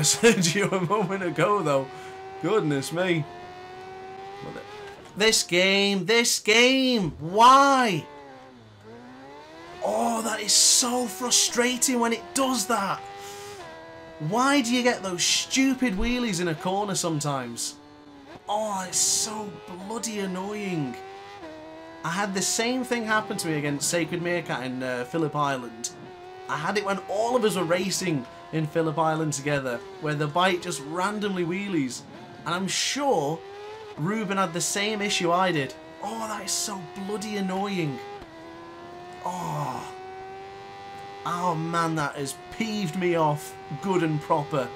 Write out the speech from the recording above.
I said to you a moment ago, though. Goodness me. This game. Why? Oh, that is so frustrating when it does that. Why do you get those stupid wheelies in a corner sometimes? Oh, it's so bloody annoying. I had the same thing happen to me against Sacred Meerkat in Phillip Island. I had it when all of us were racing in Phillip Island together, where the bike just randomly wheelies. And I'm sure Ruben had the same issue I did. Oh, that is so bloody annoying. Oh, man, that has peeved me off good and proper.